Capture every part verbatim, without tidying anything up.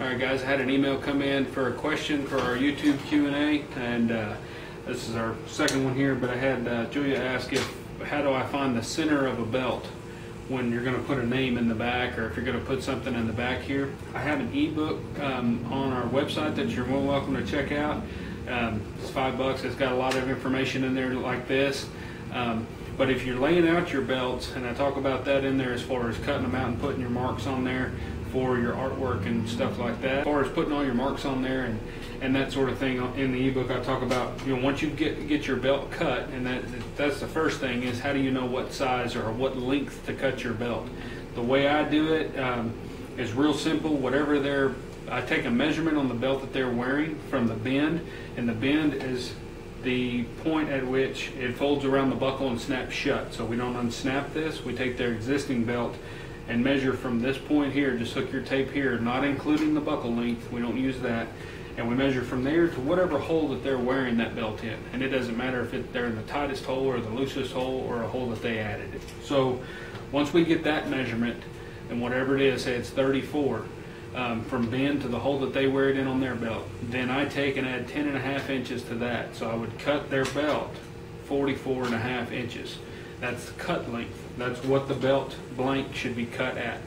All right, guys, I had an email come in for a question for our YouTube Q and A, and uh, this is our second one here, but I had uh, Julia ask if, how do I find the center of a belt when you're gonna put a name in the back, or if you're gonna put something in the back here. I have an ebook um, on our website that you're more welcome to check out. Um, it's five bucks, it's got a lot of information in there like this. Um, But if you're laying out your belts, and I talk about that in there as far as cutting them out and putting your marks on there for your artwork and stuff like that, as far as putting all your marks on there and, and that sort of thing, in the ebook I talk about, you know, once you get get your belt cut, and that that's the first thing is, how do you know what size or what length to cut your belt? The way I do it um, is real simple. Whatever they're, I take a measurement on the belt that they're wearing from the bend, and the bend is the point at which it folds around the buckle and snaps shut. So we don't unsnap this. We take their existing belt and measure from this point here. Just hook your tape here, not including the buckle length. We don't use that. And we measure from there to whatever hole that they're wearing that belt in. And it doesn't matter if it, they're in the tightest hole or the loosest hole or a hole that they added it. So once we get that measurement, and whatever it is, say it's thirty-four, Um, from bend to the hole that they wear it in on their belt, then I take and add ten and a half inches to that. So I would cut their belt forty-four and a half inches. That's the cut length. That's what the belt blank should be cut at.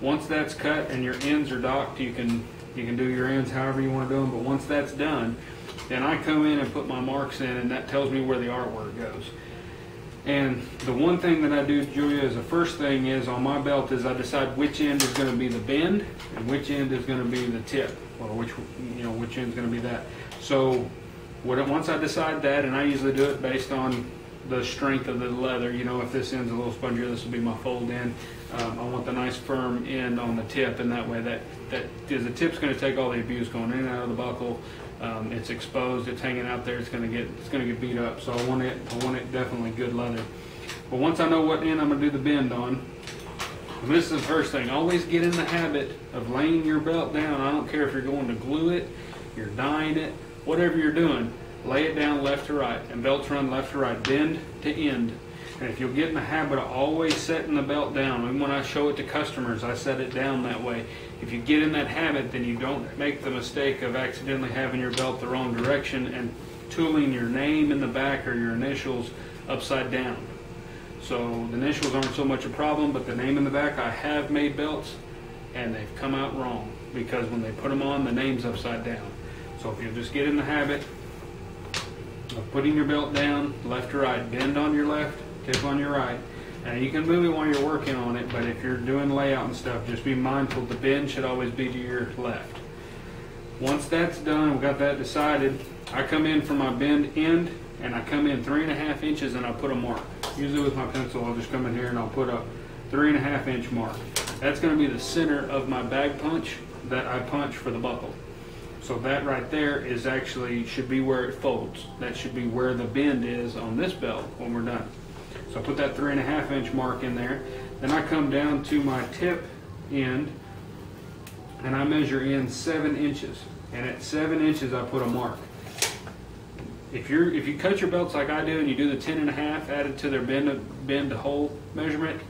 Once that's cut and your ends are docked, you can you can do your ends however you want to do them, but once that's done, then I come in and put my marks in, and that tells me where the artwork goes. And the one thing that I do, Julia, is the first thing is on my belt is I decide which end is going to be the bend and which end is going to be the tip, or which, you know, which end is going to be that. So what, once I decide that, and I usually do it based on the strength of the leather, you know, if this end's a little spongier, this will be my fold end. Um, I want the nice firm end on the tip, and that way that, that is, the tip's going to take all the abuse going in and out of the buckle. Um, it's exposed, it's hanging out there, it's gonna get it's gonna get beat up. So I want it I want it definitely good leather. But once I know what end I'm gonna do the bend on, and this is the first thing, always get in the habit of laying your belt down. I don't care if you're going to glue it, you're dyeing it, whatever you're doing, lay it down left to right, and belts run left to right, bend to end. And if you'll get in the habit of always setting the belt down, and when I show it to customers, I set it down that way. If you get in that habit, then you don't make the mistake of accidentally having your belt the wrong direction and tooling your name in the back or your initials upside down. So the initials aren't so much a problem, but the name in the back, I have made belts and they've come out wrong because when they put them on, the name's upside down. So if you'll just get in the habit of putting your belt down left to right, bend on your left, tip on your right. Now you can move it while you're working on it, but if you're doing layout and stuff, just be mindful the bend should always be to your left. Once that's done, we've got that decided, I come in for my bend end, and I come in three and a half inches and I put a mark. Usually with my pencil, I'll just come in here and I'll put a three and a half inch mark. That's gonna be the center of my bag punch that I punch for the buckle. So that right there is actually, should be where it folds. That should be where the bend is on this belt when we're done. So I put that three and a half inch mark in there. Then I come down to my tip end and I measure in seven inches. And at seven inches, I put a mark. If you're if you cut your belts like I do and you do the ten and a half added to their bend bend to hole measurement,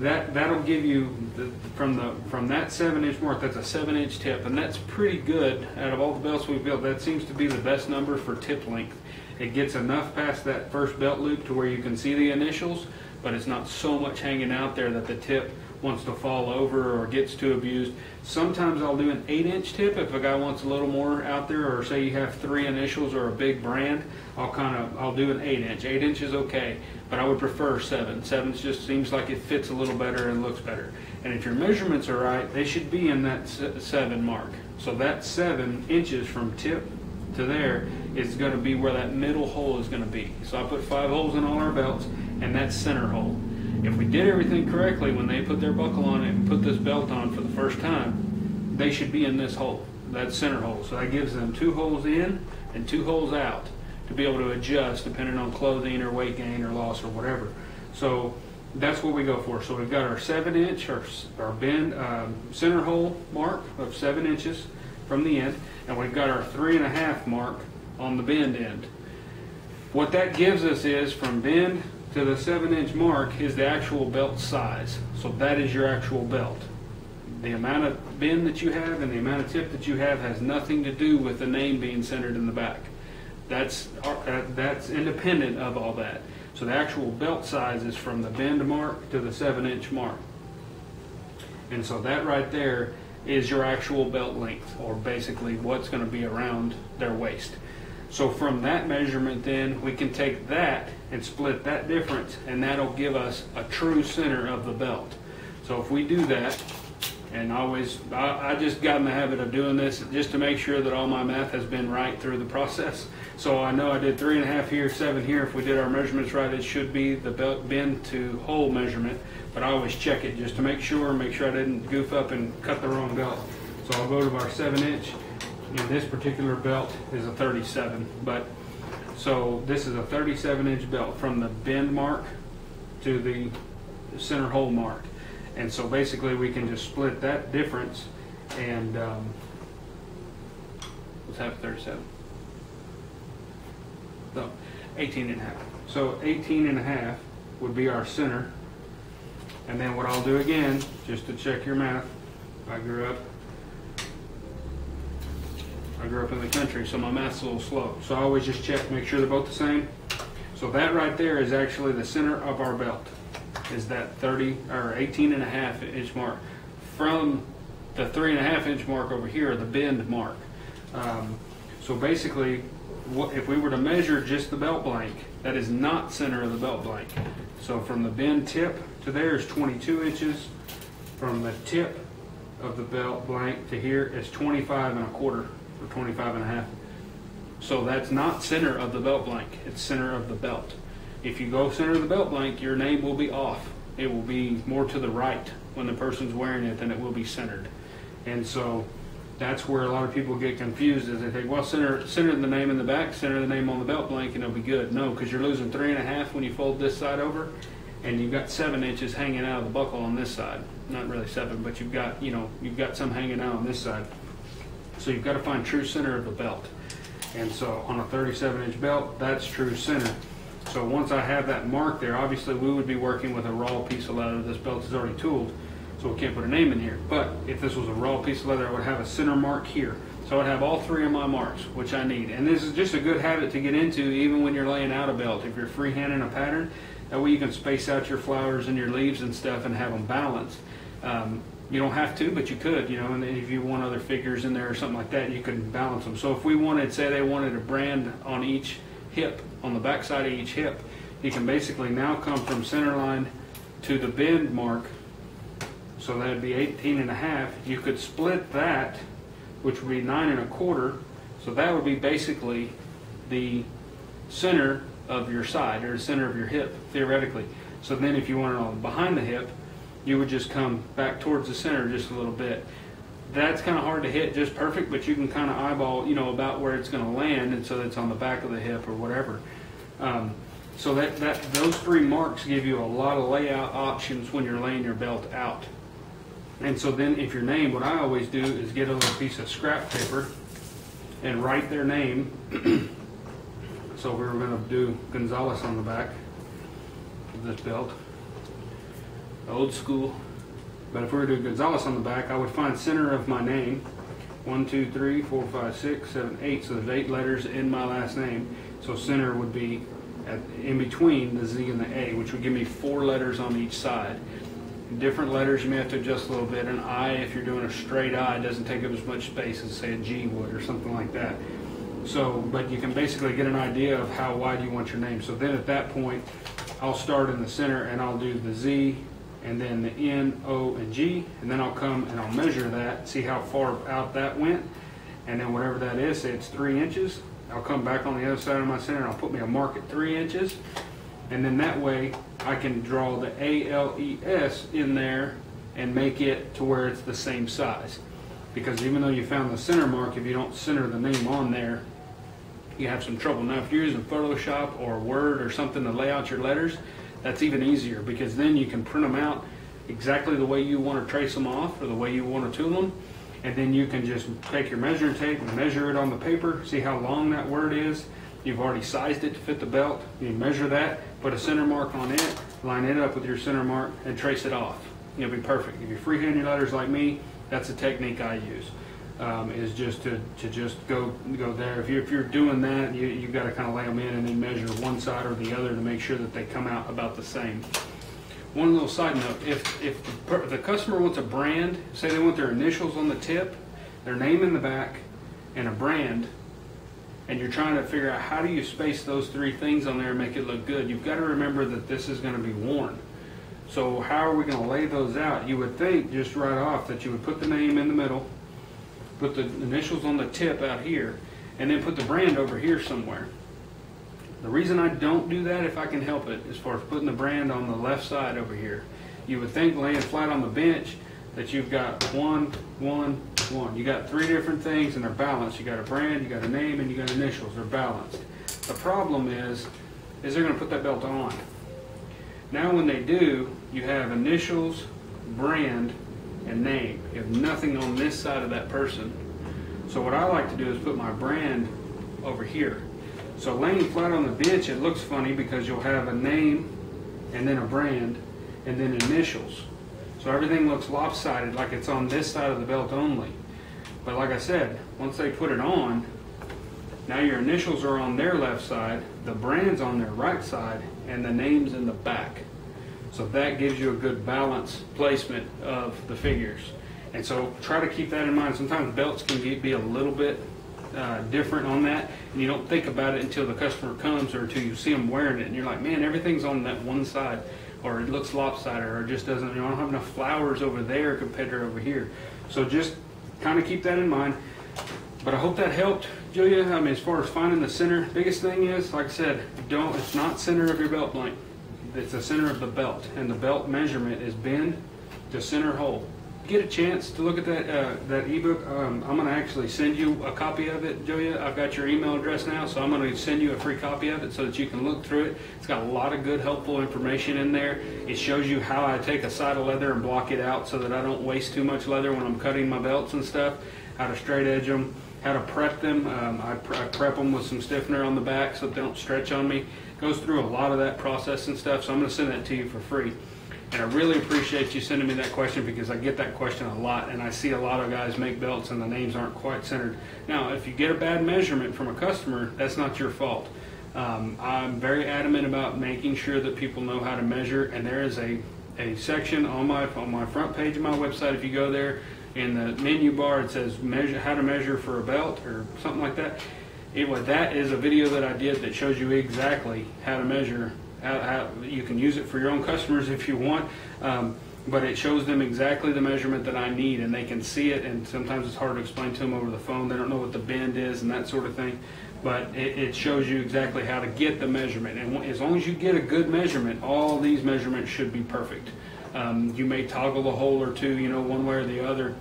that that'll give you the, from the from that seven inch mark. That's a seven inch tip, and that's pretty good. Out of all the belts we've built, that seems to be the best number for tip length. It gets enough past that first belt loop to where you can see the initials, but it's not so much hanging out there that the tip wants to fall over or gets too abused. Sometimes I'll do an eight inch tip if a guy wants a little more out there, or say you have three initials or a big brand, I'll kind of, I'll do an eight inch. Eight inch is okay, but I would prefer seven. Seven just seems like it fits a little better and looks better. And if your measurements are right, they should be in that seven mark. So that seven inches from tip to there is going to be where that middle hole is going to be. So I put five holes in all our belts, and that's center hole. If we did everything correctly when they put their buckle on it and put this belt on for the first time, they should be in this hole, that center hole. So that gives them two holes in and two holes out to be able to adjust depending on clothing or weight gain or loss or whatever. So that's what we go for. So we've got our seven inch, our, our bend, um, center hole mark of seven inches from the end, and we've got our three and a half mark on the bend end. What that gives us is from bend to the seven inch mark is the actual belt size. So that is your actual belt. the amount of bend that you have and the amount of tip that you have has nothing to do with the name being centered in the back. That's, uh, that's independent of all that. So the actual belt size is from the bend mark to the seven inch mark. And so that right there is your actual belt length, or basically what's going to be around their waist. So from that measurement then, we can take that and split that difference, and that'll give us a true center of the belt. So if we do that, and always, I, I just got in the habit of doing this just to make sure that all my math has been right through the process. So I know I did three and a half here, seven here. If we did our measurements right, it should be the belt bend to hole measurement, but I always check it just to make sure, make sure I didn't goof up and cut the wrong belt. So I'll go to our seven inch, and this particular belt is a thirty-seven, but so this is a thirty-seven inch belt from the bend mark to the center hole mark. And so basically we can just split that difference and um, let's have thirty-seven. No, eighteen and a half. So eighteen and a half would be our center. And then what I'll do again, just to check your math, I grew up, I grew up in the country, so my math's a little slow. So I always just check, make sure they're both the same. So that right there is actually the center of our belt, is that thirty or eighteen and a half inch mark. From the three and a half inch mark over here, the bend mark. Um, so basically, what, if we were to measure just the belt blank, that is not center of the belt blank. So from the bend tip to there is twenty-two inches. From the tip of the belt blank to here is twenty-five and a quarter or twenty-five and a half. So that's not center of the belt blank, it's center of the belt. If you go center of the belt blank, your name will be off. It will be more to the right when the person's wearing it than it will be centered. And so that's where a lot of people get confused, is they think, well, center, center the name in the back, center the name on the belt blank, and it'll be good. No, because you're losing three and a half when you fold this side over, and you've got seven inches hanging out of the buckle on this side. Not really seven, but you've got, you know, you've got some hanging out on this side. So you've got to find true center of the belt. And so on a thirty-seven inch belt, that's true center. So once I have that mark there, obviously we would be working with a raw piece of leather. This belt is already tooled, so we can't put a name in here. But if this was a raw piece of leather, I would have a center mark here. So I would have all three of my marks, which I need. And this is just a good habit to get into even when you're laying out a belt. If you're freehanding a pattern, that way you can space out your flowers and your leaves and stuff and have them balanced. Um, you don't have to, but you could, you know, and if you want other figures in there or something like that, you can balance them. So if we wanted, say they wanted a brand on each hip, on the back side of each hip, you can basically now come from center line to the bend mark, so that would be eighteen and a half. You could split that, which would be nine and a quarter, so that would be basically the center of your side, or the center of your hip, theoretically. So then if you wanted on behind the hip, you would just come back towards the center just a little bit. That's kind of hard to hit just perfect, but you can kind of eyeball, you know, about where it's going to land, and so that's on the back of the hip or whatever. Um, so that, that those three marks give you a lot of layout options when you're laying your belt out. And so then if your name, what I always do is get a little piece of scrap paper and write their name. So we were going to do Gonzales on the back of this belt, old school. But if we were to do Gonzales on the back, I would find center of my name. One, two, three, four, five, six, seven, eight. So there's eight letters in my last name. So center would be at, in between the Z and the A, which would give me four letters on each side. Different letters you may have to adjust a little bit. An I, if you're doing a straight I, doesn't take up as much space as say a G would or something like that. So, but you can basically get an idea of how wide you want your name. So then at that point, I'll start in the center and I'll do the Z, and then the N, O, and G, and then I'll come and I'll measure that, see how far out that went, and then whatever that is, say it's three inches, I'll come back on the other side of my center and I'll put me a mark at three inches, and then that way I can draw the A, L, E, S in there and make it to where it's the same size. Because even though you found the center mark, if you don't center the name on there, you have some trouble. Now if you're using Photoshop or Word or something to lay out your letters, that's even easier, because then you can print them out exactly the way you want to trace them off or the way you want to tool them, and then you can just take your measuring tape and measure it on the paper, see how long that word is. You've already sized it to fit the belt. You measure that, put a center mark on it, line it up with your center mark, and trace it off. It'll be perfect. If you freehand your letters like me, That's a technique I use. Um, is just to, to just go go there. If you're, if you're doing that, you, you've got to kind of lay them in and then measure one side or the other to make sure that they come out about the same. One little side note, if, if the, if the customer wants a brand, say they want their initials on the tip, their name in the back, and a brand, and you're trying to figure out how do you space those three things on there and make it look good, you've got to remember that this is going to be worn. So how are we going to lay those out? You would think just right off that you would put the name in the middle, put the initials on the tip out here, and then put the brand over here somewhere. The reason I don't do that, if I can help it, as far as putting the brand on the left side over here, you would think laying flat on the bench that you've got one, one, one. You got three different things and they're balanced. You got a brand, you got a name, and you got initials. They're balanced. The problem is, is they're going to put that belt on. Now when they do, you have initials, brand, and name. You have nothing on this side of that person. So what I like to do is put my brand over here. So laying flat on the bench, it looks funny because you'll have a name and then a brand and then initials. So everything looks lopsided, like it's on this side of the belt only. But like I said, once they put it on, now your initials are on their left side, the brand's on their right side, and the name's in the back. So that gives you a good balance placement of the figures. And so try to keep that in mind. Sometimes belts can be a little bit uh, different on that, and you don't think about it until the customer comes or until you see them wearing it, and you're like, man, everything's on that one side, or it looks lopsided, or it just doesn't, you know, I don't have enough flowers over there compared to over here. So just kind of keep that in mind. But I hope that helped, Julia. I mean, as far as finding the center, biggest thing is, like I said, don't, it's not center of your belt blank. It's the center of the belt, and the belt measurement is bend to center hole. Get a chance to look at that uh, that ebook. Um, I'm going to actually send you a copy of it, Julia. I've got your email address now, so I'm going to send you a free copy of it so that you can look through it. It's got a lot of good, helpful information in there. It shows you how I take a side of leather and block it out so that I don't waste too much leather when I'm cutting my belts and stuff, how to straight edge them, how to prep them. Um, I, pre I prep them with some stiffener on the back so that they don't stretch on me. It goes through a lot of that process and stuff, so I'm going to send that to you for free. And I really appreciate you sending me that question, because I get that question a lot, and I see a lot of guys make belts and the names aren't quite centered. Now, if you get a bad measurement from a customer, that's not your fault. Um, I'm very adamant about making sure that people know how to measure, and there is a, a section on my, on my front page of my website. If you go there, in the menu bar, it says measure, how to measure for a belt or something like that. Anyway, that is a video that I did that shows you exactly how to measure. How, how you can use it for your own customers if you want, um, but it shows them exactly the measurement that I need, and they can see it, and sometimes it's hard to explain to them over the phone. They don't know what the bend is and that sort of thing, but it, it shows you exactly how to get the measurement. And as long as you get a good measurement, all these measurements should be perfect. Um, you may toggle a hole or two, you know, one way or the other.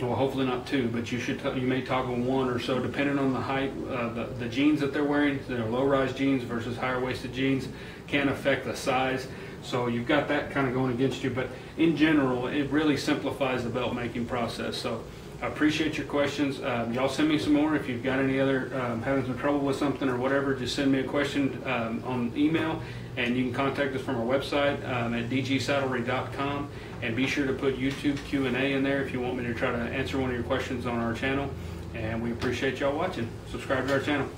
Well, hopefully not two, but you should. You may toggle one or so, depending on the height, uh, the, the jeans that they're wearing. Their low-rise jeans versus higher-waisted jeans can affect the size. So you've got that kind of going against you. But in general, it really simplifies the belt-making process. So I appreciate your questions. Um, y'all send me some more if you've got any other um, having some trouble with something or whatever. Just send me a question um, on email, and you can contact us from our website um, at d g saddlery dot com. And be sure to put YouTube Q and A in there if you want me to try to answer one of your questions on our channel. And we appreciate y'all watching. Subscribe to our channel.